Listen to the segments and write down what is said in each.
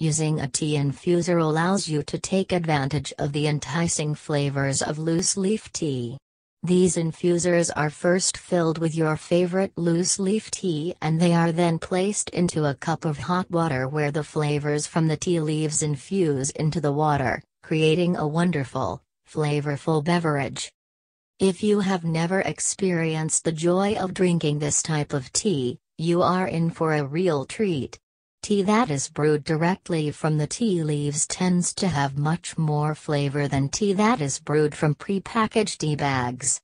Using a tea infuser allows you to take advantage of the enticing flavors of loose leaf tea. These infusers are first filled with your favorite loose leaf tea and they are then placed into a cup of hot water where the flavors from the tea leaves infuse into the water, creating a wonderful, flavorful beverage. If you have never experienced the joy of drinking this type of tea, you are in for a real treat. Tea that is brewed directly from the tea leaves tends to have much more flavor than tea that is brewed from pre-packaged tea bags.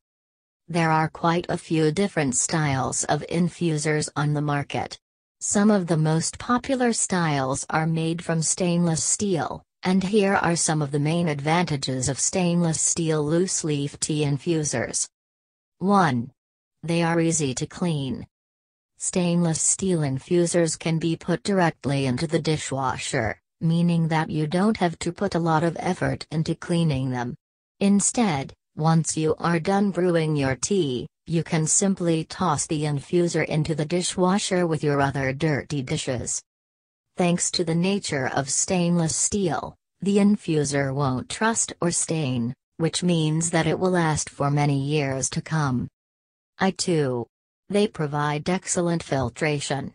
There are quite a few different styles of infusers on the market. Some of the most popular styles are made from stainless steel, and here are some of the main advantages of stainless steel loose leaf tea infusers. 1. They are easy to clean. Stainless steel infusers can be put directly into the dishwasher, meaning that you don't have to put a lot of effort into cleaning them. Instead, once you are done brewing your tea, you can simply toss the infuser into the dishwasher with your other dirty dishes. Thanks to the nature of stainless steel, the infuser won't rust or stain, which means that it will last for many years to come. 2. They provide excellent filtration.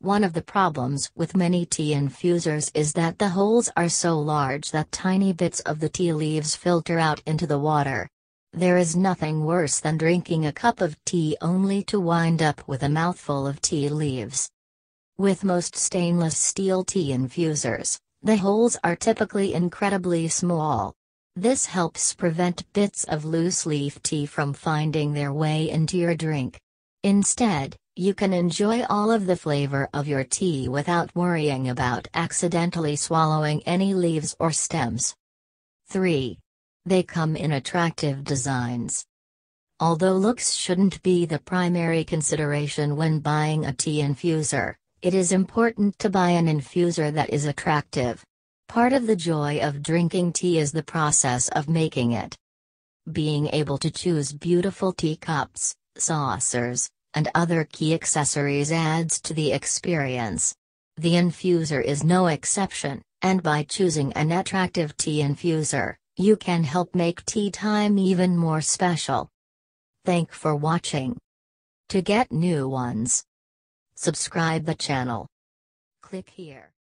One of the problems with many tea infusers is that the holes are so large that tiny bits of the tea leaves filter out into the water. There is nothing worse than drinking a cup of tea only to wind up with a mouthful of tea leaves. With most stainless steel tea infusers, the holes are typically incredibly small. This helps prevent bits of loose leaf tea from finding their way into your drink. Instead, you can enjoy all of the flavor of your tea without worrying about accidentally swallowing any leaves or stems. 3. They come in attractive designs. Although looks shouldn't be the primary consideration when buying a tea infuser, it is important to buy an infuser that is attractive. Part of the joy of drinking tea is the process of making it. Being able to choose beautiful teacups, saucers, and other key accessories adds to the experience. The infuser is no exception, and by choosing an attractive tea infuser, you can help make tea time even more special. Thanks for watching. To get new ones, subscribe the channel. Click here.